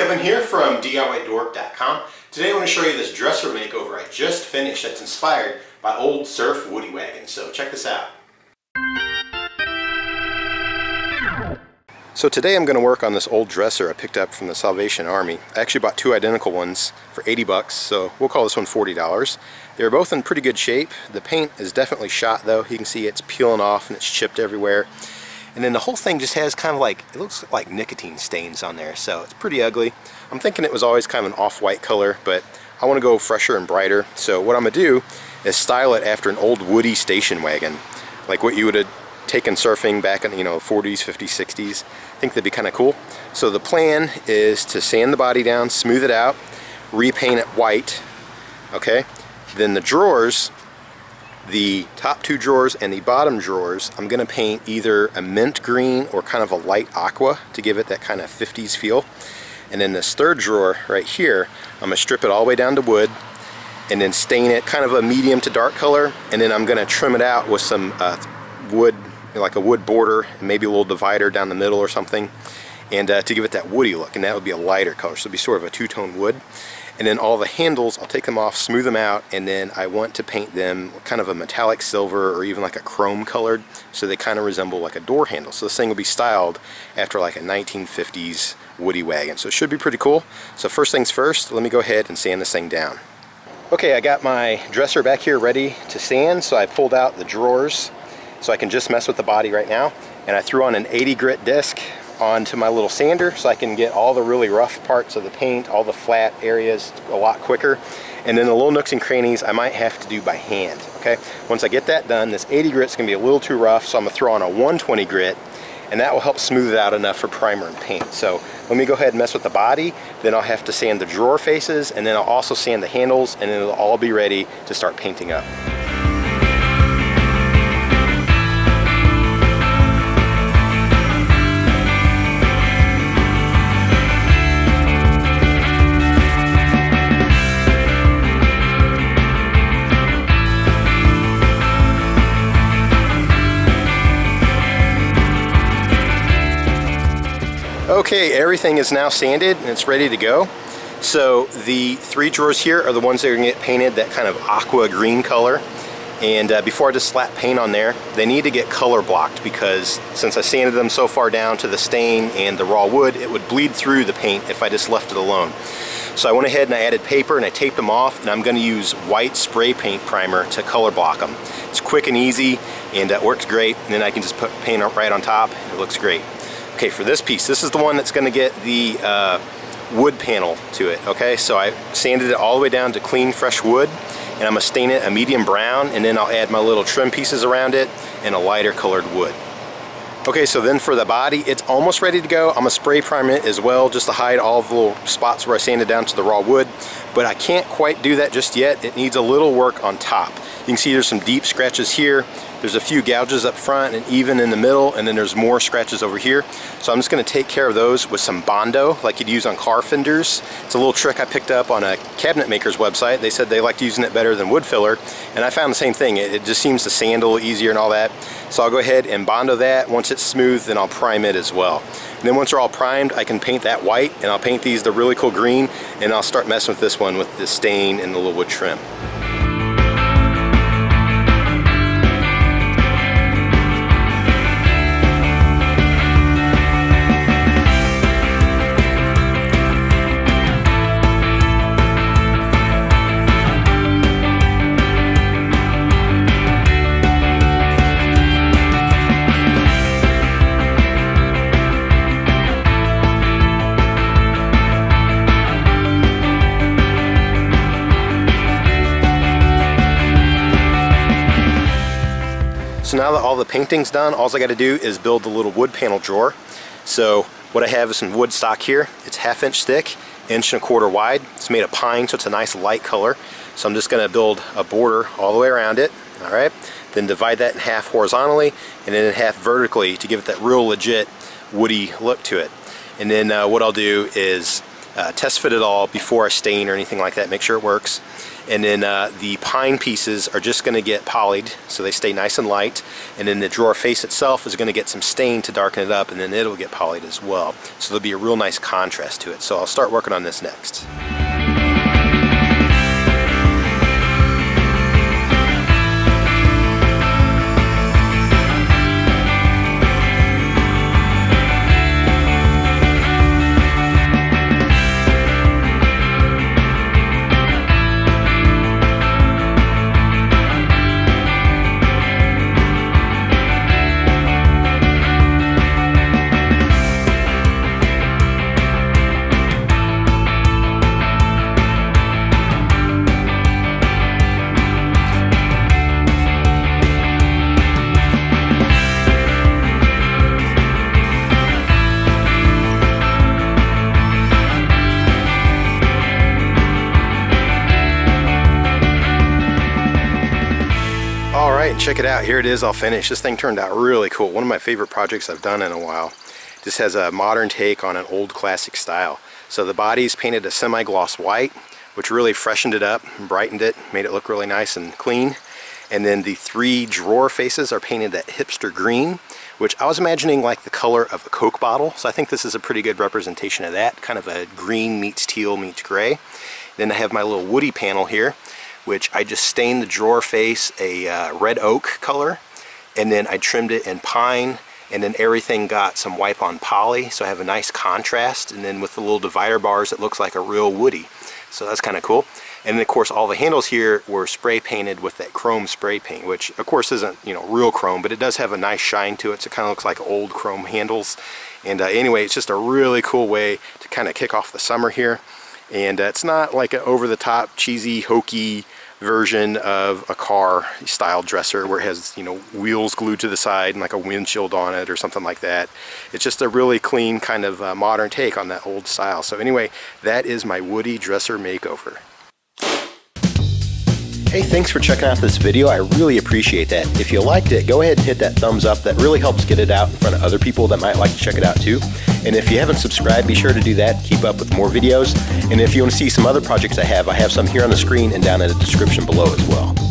Kevin here from DIYdork.com. Today I want to show you this dresser makeover I just finished that's inspired by old surf woody wagons. So check this out. So today I'm going to work on this old dresser I picked up from the Salvation Army. I actually bought two identical ones for 80 bucks, so we'll call this one $40. They're both in pretty good shape. The paint is definitely shot though. You can see it's peeling off and it's chipped everywhere. And then the whole thing just has kind of like, it looks like nicotine stains on there, so it's pretty ugly. I'm thinking it was always kind of an off-white color, but I want to go fresher and brighter. So what I'm going to do is style it after an old woody station wagon, like what you would have taken surfing back in, you know, 40s, 50s, 60s. I think that'd be kind of cool. So the plan is to sand the body down, smooth it out, repaint it white, okay? Then the drawers, the top two drawers and the bottom drawers, I'm going to paint either a mint green or kind of a light aqua to give it that kind of 50s feel. And then this third drawer right here, I'm going to strip it all the way down to wood and then stain it kind of a medium to dark color. And then I'm going to trim it out with some wood, like a wood border, and maybe a little divider down the middle or something, and to give it that woody look. And that would be a lighter color, so it'd be sort of a two-tone wood. And then all the handles, I'll take them off, smooth them out, and then I want to paint them kind of a metallic silver or even like a chrome colored, so they kind of resemble like a door handle. So this thing will be styled after like a 1950s woody wagon. So it should be pretty cool. So first things first, let me go ahead and sand this thing down. Okay, I got my dresser back here ready to sand, so I pulled out the drawers so I can just mess with the body right now. And I threw on an 80 grit disc onto my little sander so I can get all the really rough parts of the paint, all the flat areas a lot quicker. And then the little nooks and crannies I might have to do by hand, okay? Once I get that done, this 80 grit's gonna be a little too rough, so I'm gonna throw on a 120 grit, and that will help smooth it out enough for primer and paint. So let me go ahead and mess with the body, then I'll have to sand the drawer faces, and then I'll also sand the handles, and then it'll all be ready to start painting up. Okay, everything is now sanded and it's ready to go. So the three drawers here are the ones that are gonna get painted that kind of aqua green color. And before I just slap paint on there, they need to get color blocked, because since I sanded them so far down to the stain and the raw wood, it would bleed through the paint if I just left it alone. So I went ahead and I added paper and I taped them off, and I'm gonna use white spray paint primer to color block them. It's quick and easy, and it works great. And then I can just put paint right on top and it looks great. Okay, for this piece, this is the one that's going to get the wood panel to it, okay? So I sanded it all the way down to clean, fresh wood, and I'm going to stain it a medium brown, and then I'll add my little trim pieces around it and a lighter colored wood. Okay, so then for the body, it's almost ready to go. I'm going to spray prime it as well, just to hide all the little spots where I sanded down to the raw wood, but I can't quite do that just yet. It needs a little work on top. You can see there's some deep scratches here. There's a few gouges up front and even in the middle, and then there's more scratches over here. So I'm just gonna take care of those with some Bondo, like you'd use on car fenders. It's a little trick I picked up on a cabinet maker's website. They said they liked using it better than wood filler, and I found the same thing. It just seems to sand a little easier and all that. So I'll go ahead and Bondo that. Once it's smooth, then I'll prime it as well. And then once they're all primed, I can paint that white, and I'll paint these the really cool green, and I'll start messing with this one with the stain and the little wood trim. So now that all the painting's done, all I got to do is build the little wood panel drawer. So what I have is some wood stock here. It's 1/2 inch thick, 1.25 inches wide. It's made of pine, so it's a nice light color. So I'm just going to build a border all the way around it, all right? Then divide that in half horizontally and then in half vertically to give it that real legit woody look to it. And then what I'll do is test fit it all before I stain or anything like that, make sure it works. And then the pine pieces are just going to get polyed so they stay nice and light, and then the drawer face itself is going to get some stain to darken it up, and then it'll get polyed as well, so there'll be a real nice contrast to it. So I'll start working on this next. Check it out, here it is all finished. This thing turned out really cool. One of my favorite projects I've done in a while. This has a modern take on an old classic style. So the body's painted a semi-gloss white, which really freshened it up, brightened it, made it look really nice and clean. And then the three drawer faces are painted that hipster green, which I was imagining like the color of a Coke bottle. So I think this is a pretty good representation of that, kind of a green meets teal meets gray. Then I have my little woody panel here, which I just stained the drawer face a red oak color, and then I trimmed it in pine, and then everything got some wipe on poly, so I have a nice contrast, and then with the little divider bars it looks like a real woody, so that's kind of cool. And then of course all the handles here were spray painted with that chrome spray paint, which of course isn't, you know, real chrome, but it does have a nice shine to it, so it kind of looks like old chrome handles. And anyway, it's just a really cool way to kind of kick off the summer here. And it's not like an over-the-top, cheesy, hokey version of a car style dresser where it has, you know, wheels glued to the side and like a windshield on it or something like that. It's just a really clean kind of modern take on that old style. So anyway, that is my Woody dresser makeover. Hey, thanks for checking out this video. I really appreciate that. If you liked it, go ahead and hit that thumbs up. That really helps get it out in front of other people that might like to check it out too. And if you haven't subscribed, be sure to do that. Keep up with more videos. And if you want to see some other projects I have some here on the screen and down in the description below as well.